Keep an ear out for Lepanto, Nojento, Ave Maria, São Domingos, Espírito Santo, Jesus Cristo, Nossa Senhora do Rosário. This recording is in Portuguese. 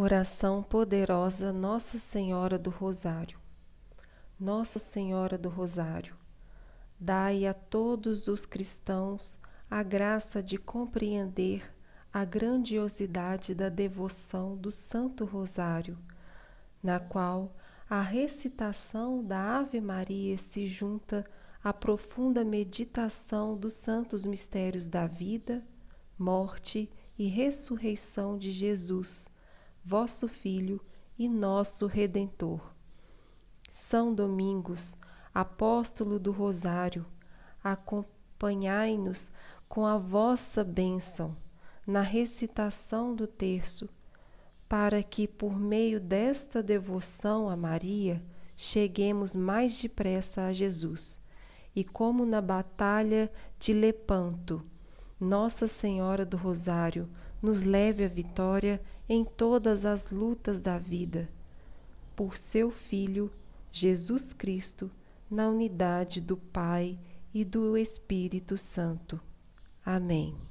Oração poderosa Nossa Senhora do Rosário. Nossa Senhora do Rosário, dai a todos os cristãos a graça de compreender a grandiosidade da devoção do Santo Rosário, na qual a recitação da Ave Maria se junta à profunda meditação dos santos mistérios da vida, morte e ressurreição de Jesus, vosso Filho e nosso Redentor. São Domingos, apóstolo do Rosário, acompanhai-nos com a vossa bênção na recitação do terço, para que, por meio desta devoção a Maria, cheguemos mais depressa a Jesus. E como na batalha de Lepanto, Nossa Senhora do Rosário nos leve à vitória em todas as lutas da vida, por seu Filho, Jesus Cristo, na unidade do Pai e do Espírito Santo. Amém.